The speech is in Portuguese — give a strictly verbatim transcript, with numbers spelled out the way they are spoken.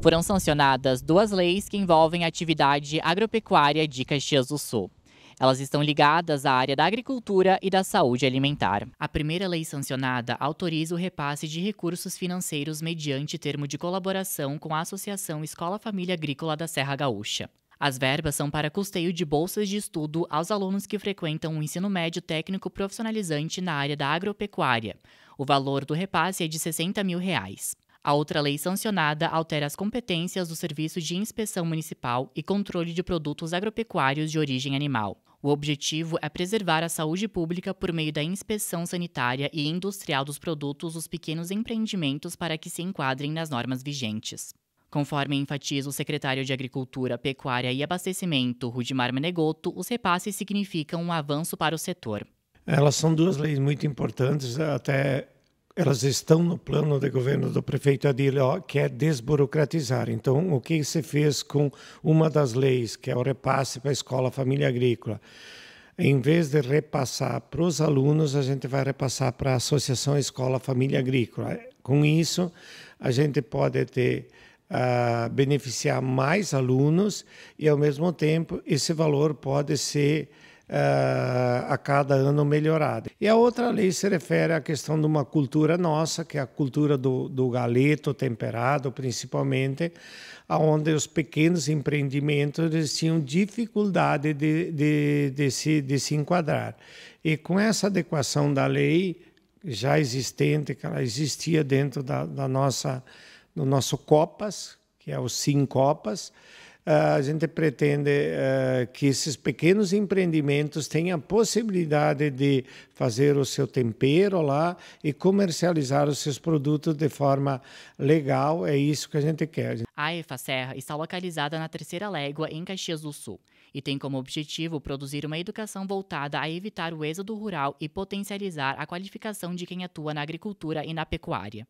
Foram sancionadas duas leis que envolvem a atividade agropecuária de Caxias do Sul. Elas estão ligadas à área da agricultura e da saúde alimentar. A primeira lei sancionada autoriza o repasse de recursos financeiros mediante termo de colaboração com a Associação Escola Família Agrícola da Serra Gaúcha. As verbas são para custeio de bolsas de estudo aos alunos que frequentam o ensino médio técnico profissionalizante na área da agropecuária. O valor do repasse é de sessenta mil reais. A outra lei sancionada altera as competências do Serviço de Inspeção Municipal e Controle de Produtos Agropecuários de Origem Animal. O objetivo é preservar a saúde pública por meio da inspeção sanitária e industrial dos produtos dos pequenos empreendimentos para que se enquadrem nas normas vigentes. Conforme enfatiza o secretário de Agricultura, Pecuária e Abastecimento, Rudimar Menegotto, os repasses significam um avanço para o setor. Elas são duas leis muito importantes, até elas estão no plano de governo do prefeito Adilo, que é desburocratizar. Então, o que se fez com uma das leis, que é o repasse para a Escola Família Agrícola? Em vez de repassar para os alunos, a gente vai repassar para a Associação Escola Família Agrícola. Com isso, a gente pode ter... Uh, beneficiar mais alunos e, ao mesmo tempo, esse valor pode ser uh, a cada ano melhorado. E a outra lei se refere à questão de uma cultura nossa, que é a cultura do, do galeto temperado, principalmente, onde os pequenos empreendimentos tinham dificuldade de, de, de, se, de se enquadrar. E com essa adequação da lei já existente, que ela existia dentro da, da nossa... no nosso COPAS, que é o SIM COPAS, a gente pretende que esses pequenos empreendimentos tenham a possibilidade de fazer o seu tempero lá e comercializar os seus produtos de forma legal. É isso que a gente quer. A EFA Serra está localizada na Terceira Légua, em Caxias do Sul, e tem como objetivo produzir uma educação voltada a evitar o êxodo rural e potencializar a qualificação de quem atua na agricultura e na pecuária.